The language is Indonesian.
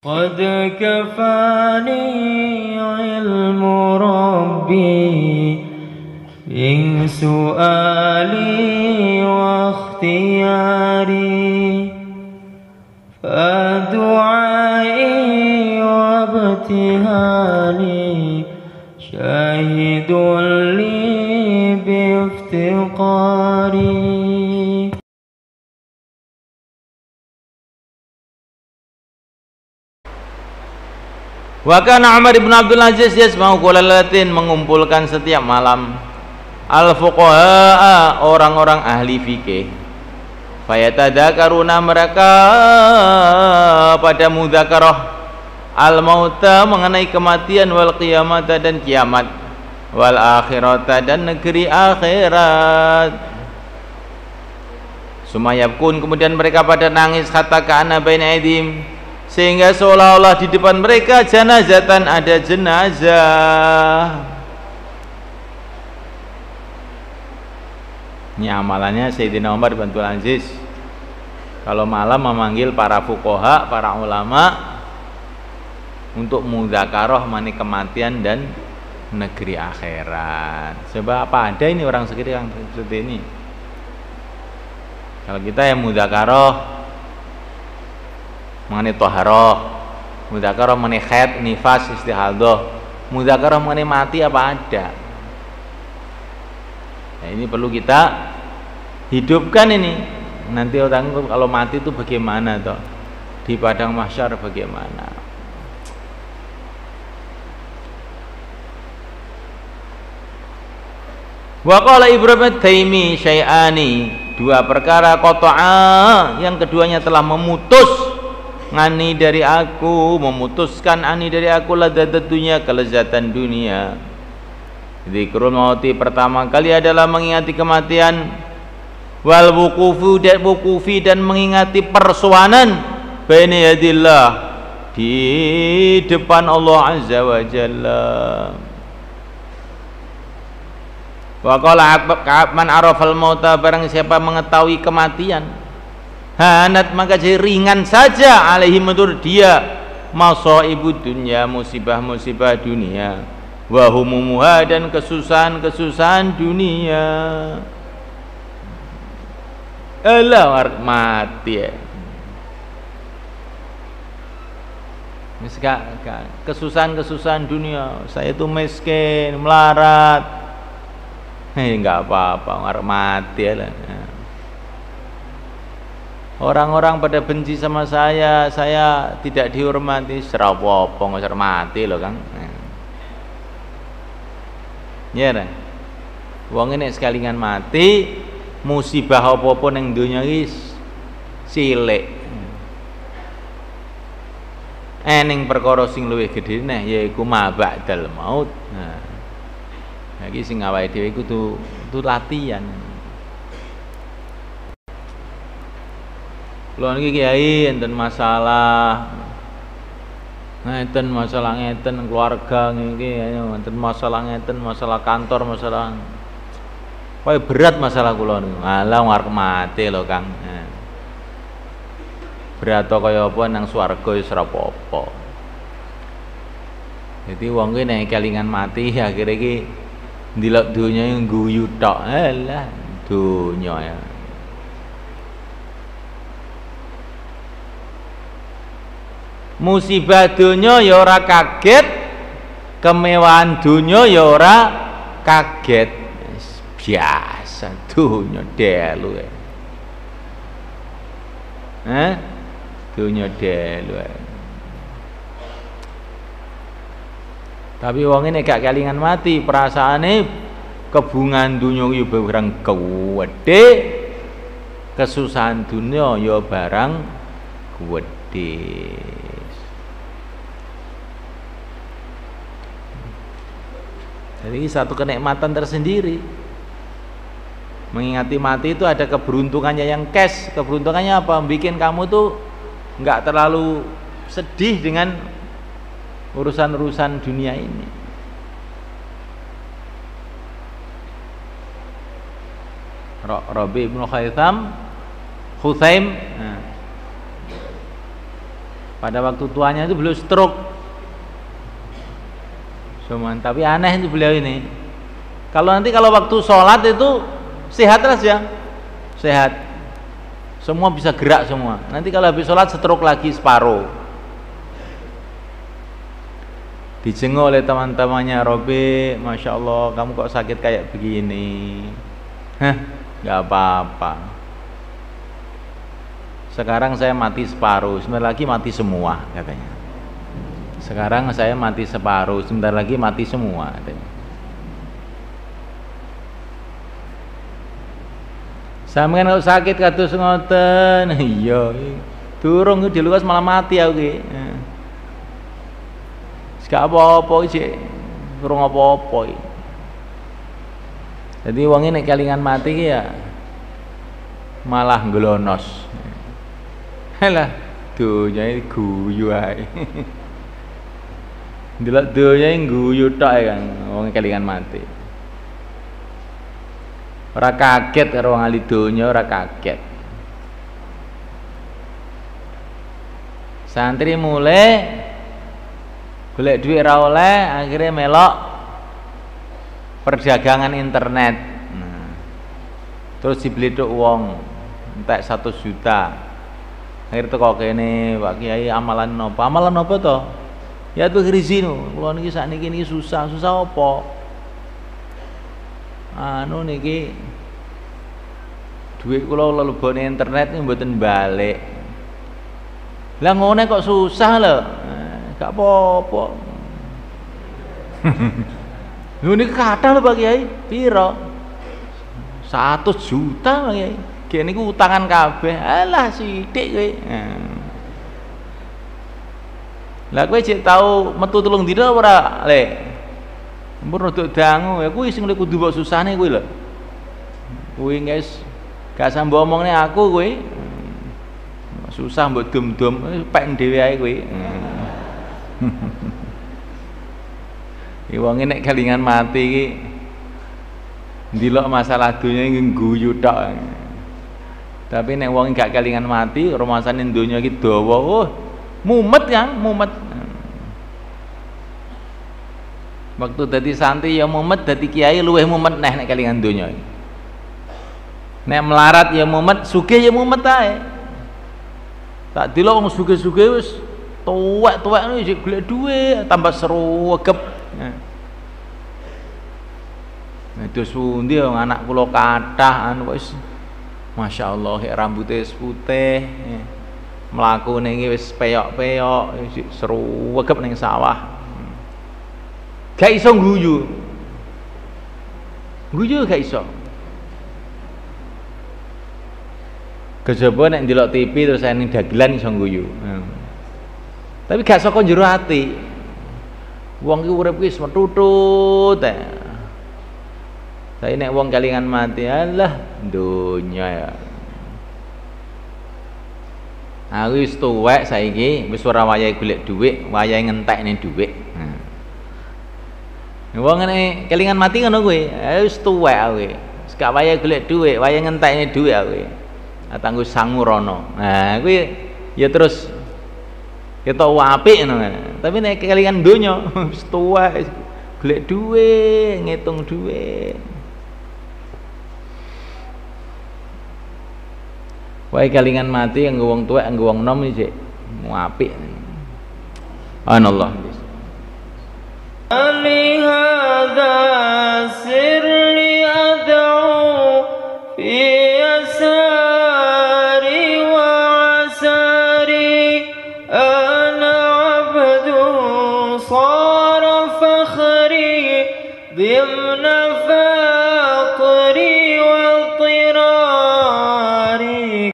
قد كفاني علم ربي من سؤالي واختياري فدعائي وابتهالي شاهد لي بافتقاري. Wa kana Umar ibn Abdul Aziz yasma'u qawla latin, mengumpulkan setiap malam al-fuqaha, orang-orang ahli fikih. Fayatadzakaruna, mereka pada mudzakaroh al-mauta, mengenai kematian, wal qiyamata, dan kiamat, wal akhirata, dan negeri akhirat. Sumayabkun, kemudian mereka pada nangis, hatta kana baina aidihim, sehingga seolah-olah di depan mereka janazatan, ada jenazah. Ini amalannya Sayyidina Umar bin Abdul Aziz. Kalau malam memanggil para fuqaha, para ulama untuk mudzakaroh, mengenai kematian dan negeri akhirat. Sebab apa ada ini orang sekitar seperti ini? Kalau kita yang mudzakaroh mengenai toharoh, mudzakaroh mengenai khed, nifas, istihadoh, mudzakaroh mengenai mati, apa ada? Nah, ini perlu kita hidupkan ini. Nanti orang kalau mati itu bagaimana toh? Di padang mahsyar bagaimana? Wa qala Ibrahim Taimi syai'ani, dua perkara qata'a, yang keduanya telah memutus ngani dari aku, memutuskan ani dari aku ladadat dunia, kelezatan dunia. Dzikrul mauti, pertama kali adalah mengingati kematian, wal wukufi, dan mengingati persoanan baina yadillah, di depan Allah Azza wa Jalla. Wa qala man arafal mauta, barang siapa mengetahui kematian, hanat, maka jadi ringan saja alaihi menurut dia masaibu dunia, musibah-musibah dunia, wa humumuha, dan kesusahan-kesusahan dunia. Allah mati ya. Kesusahan-kesusahan dunia, saya itu miskin, melarat, enggak apa-apa, orang mati ya. Orang-orang pada benci sama saya tidak dihormati, serapopo nggak hormati loh kan? Ya, nah. Wong ini sekalingan mati, musibah apa-apa yang dunia guys, cilik. Eneng perkara sing luwih gede neh, yaiku ma ba'dal maut. Nah, lagi sing awake dhewe iku tuh latihan. Lho niki kiai enten masalah. Ngeten masalah ngeten keluarga niki, enten masalah ngeten masalah kantor, masalah. Koe berat masalah kula niku. Alah arep mati lho, Kang. Berat to kaya apa nang swarga wis ora apa-apa. Dadi wong ki nek kelingan mati akhire ki ndelok donya ngguyu tok. Alah donya ya. Musibah dunia ya ora kaget, kemewahan dunia ya ora kaget, biasa dunia delu. Dunia delu. Tapi wong ini gak kelingan mati, perasaane kebungan dunia ya barang kuwede, kesusahan dunia ya barang kuwede. Jadi satu kenikmatan tersendiri. Mengingati mati itu ada keberuntungannya yang cash. Keberuntungannya apa? Bikin kamu tuh nggak terlalu sedih dengan urusan-urusan dunia ini. Rabi ibn Khuzaim Pada waktu tuanya itu beliau stroke. Cuman tapi aneh itu beliau ini. Kalau nanti kalau waktu sholat itu sehat saja, sehat. Semua bisa gerak semua. Nanti kalau habis sholat stroke lagi separuh. Dijenguk oleh teman-temannya, Robi, masya Allah, kamu kok sakit kayak begini? Hah, nggak apa-apa. Sekarang saya mati separuh, sebentar lagi mati semua katanya. Sekarang saya mati separuh, sebentar lagi mati semua katanya. Sampeyan kok sakit kados ngoten? Iya, durung diluas malah mati aku ki. Gak apa-apa iki, durung apa-apa iki. Jadi wong iki nek kelingan mati ki ya malah nglonos. Halah, dunyane guyu ae. Delok dunyane guyu tok kan wong kelingan mati. Ora kaget karo wong ahli donya, ora kaget. Santri mulai golek duit ora oleh, akhire melok perdagangan internet. Terus dibeli tok wong entek 100 juta. Akhir teko kene Pak Kiai amalan napa? Amalan napa to? Ya tuh grisino, kula niki sakniki niki susah, susah apa? Anu niki duit kula lebone internet niki mboten balik. Lah ngene kok susah lho. Gak apa-apa. Lho niki kathah lho Pak Kiai, pira? 100 juta Pak Kiai. Gini ku utangan kabeh, alah sithik kowe. Lah kowe cek tau metu telung dina ora, Le? Mumpun rodok dangu, ya kuwi sing kudu mbok susahne kuwi lho. Kuwi guys, gak sampe omongne aku kuwi. Susah mbok dom-dom, pek dhewe ae kuwi. Iki wonge nek kelingan mati iki ndelok masalah donya iki guyu tok. Tapi nek wong gak kelingan mati, rumasane donya iki dawa. Oh, mumet kan, mumet. Waktu dadi santri ya mumet, dadi kiai luwih mumet neh nek kelingan donya. Nek melarat ya mumet, sugih ya mumet ae. Tak delok wong sugih-sugih wis tuwek-tuwek ngono isih golek dhuwit, tambah sregep. Nah, terus pundi wong anak kula kathah anu wis masya Allah, rambutnya putih, melaku nengi wes peyok-peyok, seru wegep neng sawah. Gak iso guyu, guyu gak iso. Kejaba neng delok TV terus neng dagelan iso guyu. Tapi gak saka njero ati. Wong ki urip ki metutut. Tapi nek wong kelingan mati, alah donya ya. Aku wis tuwek saiki, wis ora wayahe golek dhuwit, wayahe ngentekne dhuwit. Wong nek kelingan mati ngono kuwi, wis tuwek aku. Wis gak wayahe golek dhuwit, wayahe ngentekne dhuwit aku. Atangku sangurana. Nah, kuwi ya terus ketok apik ngono. Tapi nek kelingan donya wis tuwek golek dhuwit, ngitung dhuwit. Wae kelingan mati yang wong tuwek, nggo wong nom iki mu apik. Anallah. Ali hadza sirri ad'u fi yasari wa asari ana 'abdun sara fakhri dhimna faqri